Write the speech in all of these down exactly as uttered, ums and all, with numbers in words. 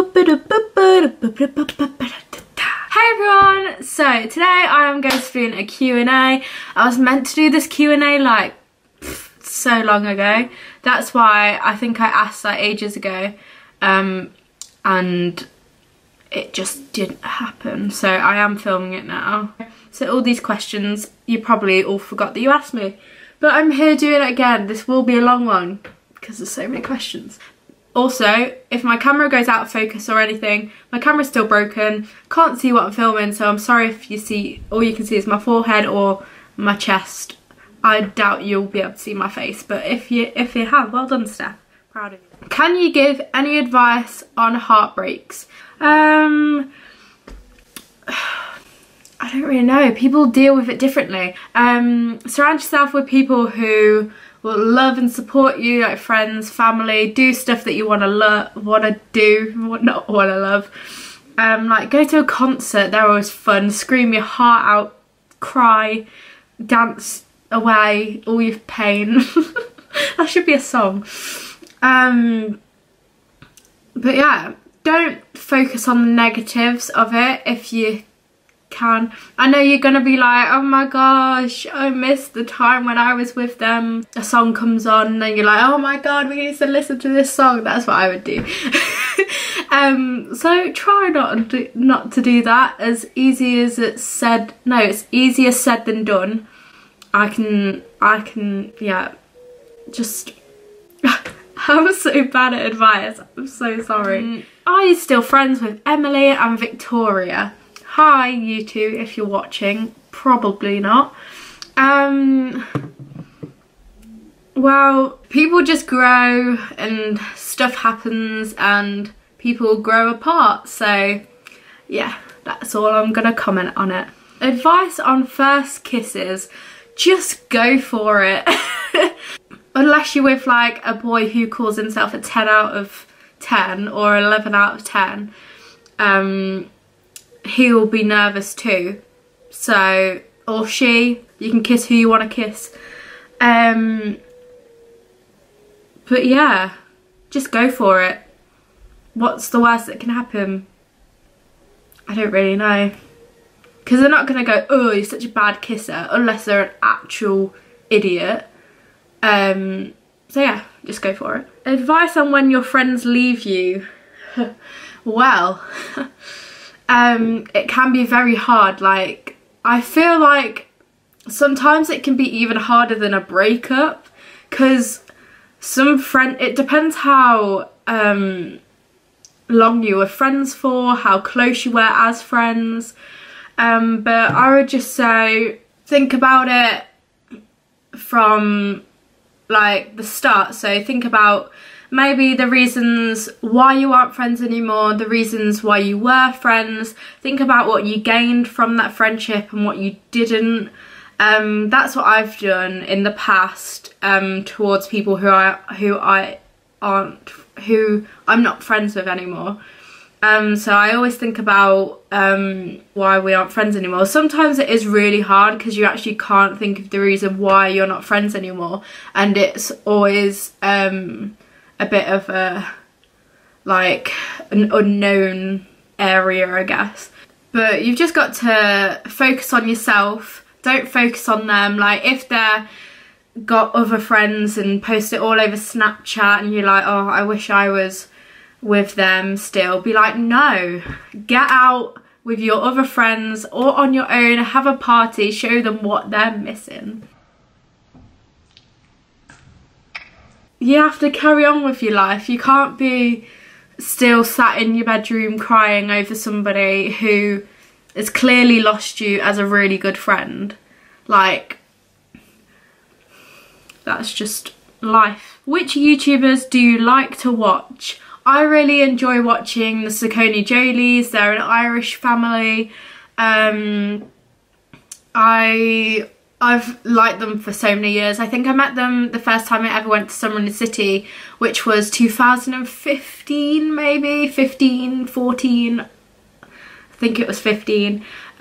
Hey everyone, so today I am going to be doing a Q and A. I was meant to do this Q and A like pff, so long ago. That's why I think I asked that ages ago um, and it just didn't happen. So I am filming it now. So all these questions, you probably all forgot that you asked me. But I'm here doing it again. This will be a long one because there's so many questions. Also, if my camera goes out of focus or anything, my camera's still broken, can't see what I'm filming, so I'm sorry if you see, all you can see is my forehead or my chest. I doubt you'll be able to see my face, but if you if you have, well done Steph, proud of you. Can you give any advice on heartbreaks? Um, I don't really know, people deal with it differently. Um, surround yourself with people who will love and support you, like friends, family. Do stuff that you want to love, want to do, not want to love. Um, like go to a concert, they're always fun. Scream your heart out, cry, dance away all your pain. That should be a song. Um, but yeah, don't focus on the negatives of it if you can. I know you're gonna be like, oh my gosh, I miss the time when I was with them. A song comes on and then you're like, oh my god, we need to listen to this song. That's what I would do. um so try not to, not to do that. As easy as it's said, no, it's easier said than done. I can I can yeah, just I'm so bad at advice, I'm so sorry. Um, are you still friends with Emily and Victoria? Hi you two, if you're watching. Probably not. Um, well, people just grow and stuff happens and people grow apart. So yeah, that's all I'm gonna comment on it. Advice on first kisses, just go for it. Unless you're with like a boy who calls himself a ten out of ten or eleven out of ten. Um, he will be nervous too, so, or she. You can kiss who you want to kiss. Um but yeah, just go for it. What's the worst that can happen? I don't really know, because they're not gonna go, oh, you're such a bad kisser, unless they're an actual idiot. Um so yeah, just go for it. Advice on when your friends leave you. Well, Um, it can be very hard. Like, I feel like sometimes it can be even harder than a breakup, because some friend, it depends how um, long you were friends for, how close you were as friends. Um, but I would just say, think about it from like the start. So think about maybe the reasons why you aren't friends anymore, the reasons why you were friends. Think about what you gained from that friendship and what you didn't. Um, that's what I've done in the past um, towards people who I who I aren't who I'm not friends with anymore. Um, so I always think about um, why we aren't friends anymore. Sometimes it is really hard because you actually can't think of the reason why you're not friends anymore, and it's always Um, a bit of a like an unknown area, I guess. But you've just got to focus on yourself, don't focus on them. Like, if they're got other friends and post it all over Snapchat and you're like, oh, I wish I was with them still, be like, no, get out with your other friends or on your own, have a party, show them what they're missing. You have to carry on with your life. You can't be still sat in your bedroom crying over somebody who has clearly lost you as a really good friend. Like, that's just life. Which YouTubers do you like to watch? I really enjoy watching the Sacconi Jolies. They're an Irish family. Um, I... I've liked them for so many years. I think I met them the first time I ever went to Summer in the City, which was two thousand fifteen, maybe fifteen, fourteen, I think it was fifteen.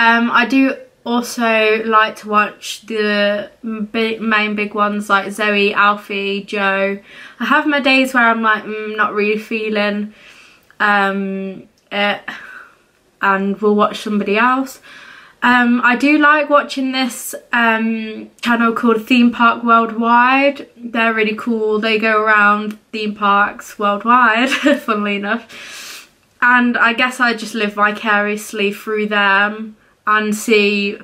Um, I do also like to watch the big, main big ones like Zoe, Alfie, Joe. I have my days where I'm like, mm, not really feeling um, it, and we'll watch somebody else. Um, I do like watching this um, channel called Theme Park Worldwide. They're really cool. They go around theme parks worldwide, funnily enough. And I guess I just live vicariously through them and see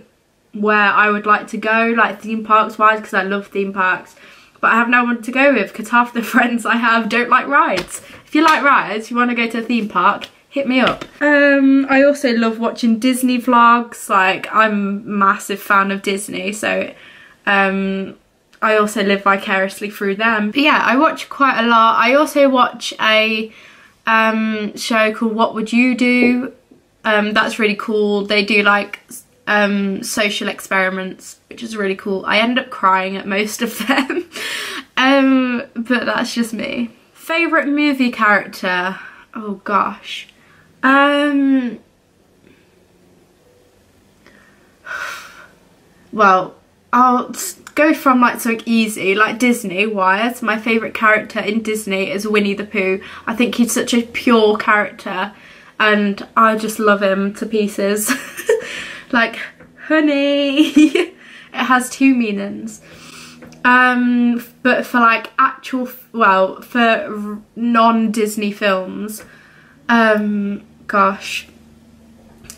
where I would like to go, like theme parks wise, because I love theme parks. But I have no one to go with because half the friends I have don't like rides. If you like rides, you want to go to a theme park, hit me up. Um, I also love watching Disney vlogs. Like, I'm a massive fan of Disney, so um, I also live vicariously through them. But yeah, I watch quite a lot. I also watch a um, show called What Would You Do? Um, that's really cool. They do like um, social experiments, which is really cool. I end up crying at most of them, um, but that's just me. Favourite movie character? Oh gosh. Um, well, I'll go from like something easy, like Disney wise. My favourite character in Disney is Winnie the Pooh. I think he's such a pure character and I just love him to pieces. Like, honey. It has two meanings. Um, but for like actual, well, for non-Disney films, um, gosh.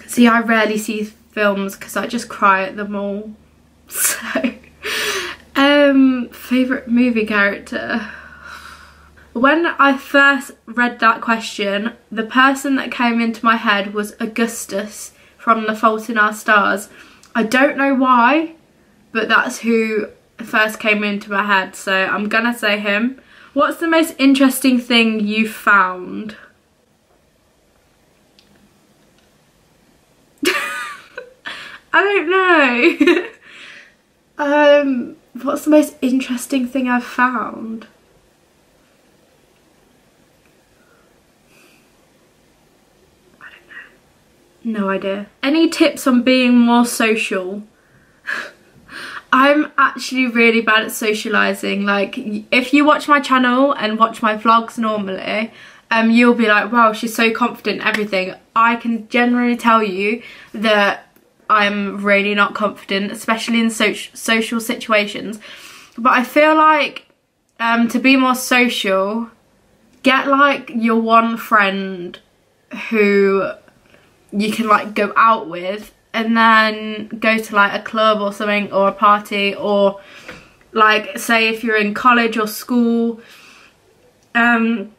See, I rarely see films because I just cry at them all. So, um, favourite movie character. When I first read that question, the person that came into my head was Augustus from The Fault in Our Stars. I don't know why, but that's who first came into my head, so I'm gonna say him. What's the most interesting thing you've found? I don't know. um, what's the most interesting thing I've found? I don't know. No idea. Any tips on being more social? I'm actually really bad at socialising. Like, if you watch my channel and watch my vlogs normally, um, you'll be like, wow, she's so confident in everything. I can generally tell you that I'm really not confident, especially in so social situations. But I feel like um, to be more social, get like your one friend who you can like go out with and then go to like a club or something or a party, or like say if you're in college or school. Um,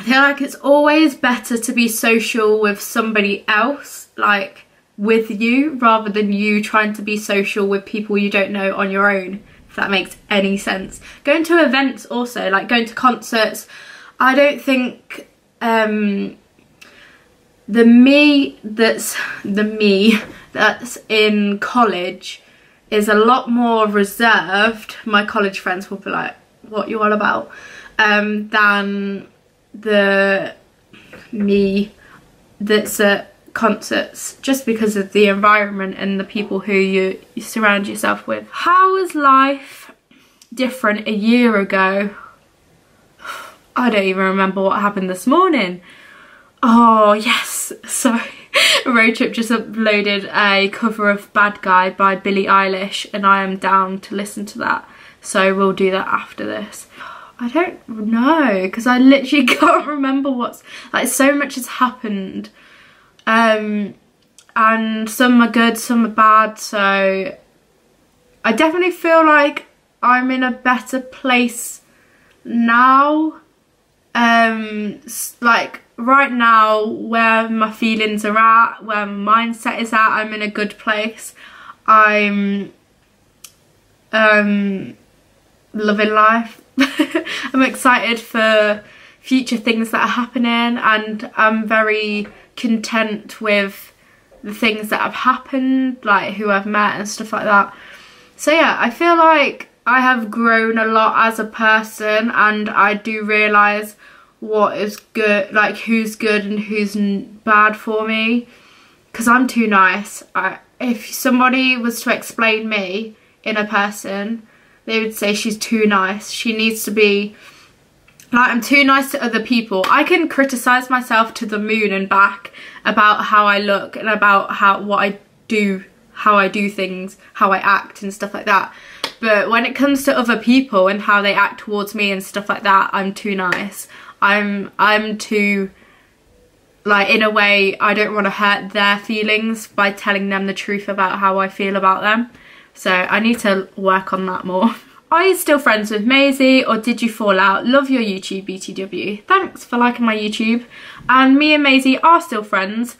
I feel like it's always better to be social with somebody else, like with you, rather than you trying to be social with people you don't know on your own, if that makes any sense. Going to events also, like going to concerts, I don't think um, the me that's the me that's in college is a lot more reserved. My college friends will be like, what you all about? Um, than the me that's at concerts, just because of the environment and the people who you, you surround yourself with. How was life different a year ago? I don't even remember what happened this morning. Oh yes, sorry. Road Trip just uploaded a cover of Bad Guy by Billie Eilish and I am down to listen to that. So we'll do that after this. I don't know, because I literally can't remember what's, like, so much has happened. Um, and some are good, some are bad, so I definitely feel like I'm in a better place now. Um, like right now, where my feelings are at, where my mindset is at, I'm in a good place. I'm um, loving life. I'm excited for future things that are happening, and I'm very content with the things that have happened, like who I've met and stuff like that. So yeah, I feel like I have grown a lot as a person, and I do realise what is good, like who's good and who's bad for me, because I'm too nice. I, if somebody was to explain me in a person, they would say she's too nice. She needs to be Like, I'm too nice to other people. I can criticize myself to the moon and back about how I look and about how what I do, how I do things, how I act and stuff like that. But when it comes to other people and how they act towards me and stuff like that, I'm too nice. I'm I'm too, like, in a way, I don't want to hurt their feelings by telling them the truth about how I feel about them. So I need to work on that more. Are you still friends with Maisie, or did you fall out? Love your YouTube, B T W. Thanks for liking my YouTube. And me and Maisie are still friends.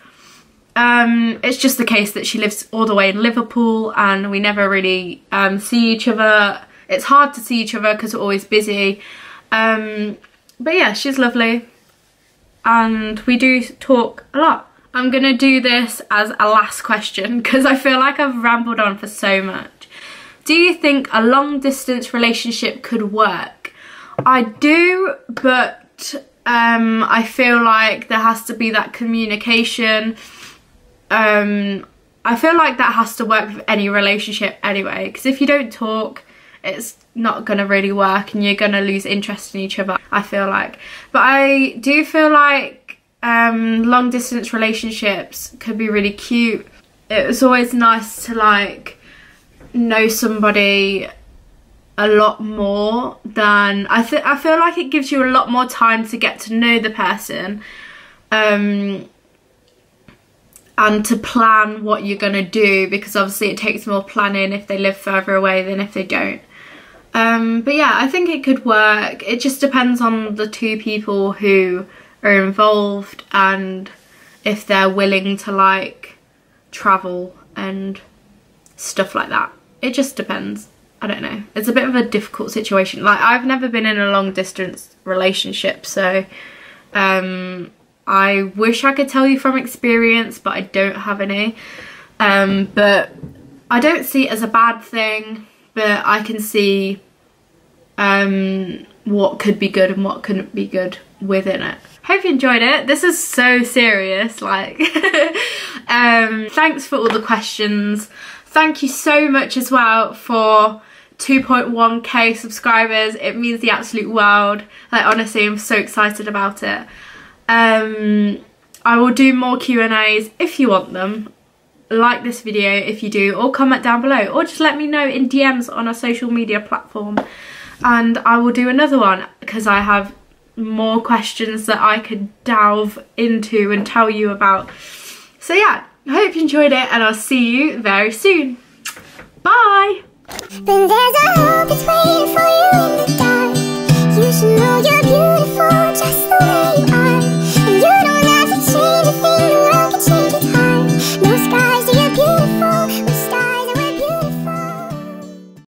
Um, it's just the case that she lives all the way in Liverpool and we never really um, see each other. It's hard to see each other because we're always busy. Um, but yeah, she's lovely. And we do talk a lot. I'm going to do this as a last question because I feel like I've rambled on for so much. Do you think a long distance relationship could work? I do, but um, I feel like there has to be that communication. Um, I feel like that has to work with any relationship anyway, because if you don't talk, it's not going to really work and you're going to lose interest in each other, I feel like. But I do feel like um, long distance relationships could be really cute. It was always nice to, like, know somebody a lot more than I think. I feel like it gives you a lot more time to get to know the person um and to plan what you're gonna do, because obviously it takes more planning if they live further away than if they don't. Um but yeah, I think it could work. It just depends on the two people who are involved and if they're willing to, like, travel and stuff like that. It just depends. I don't know. It's a bit of a difficult situation. Like, I've never been in a long distance relationship, so um I wish I could tell you from experience, but I don't have any. Um but I don't see it as a bad thing, but I can see um what could be good and what couldn't be good within it. Hope you enjoyed it. This is so serious, like. Um thanks for all the questions. Thank you so much as well for two point one K subscribers. It means the absolute world. Like, honestly, I'm so excited about it. Um, I will do more Q and A's if you want them. Like this video if you do, or comment down below, or just let me know in D Ms on a social media platform. And I will do another one because I have more questions that I could delve into and tell you about. So yeah. I hope you enjoyed it, and I'll see you very soon. Bye! Then there's a hope it's waiting for you in the dark. You should know you're beautiful just the way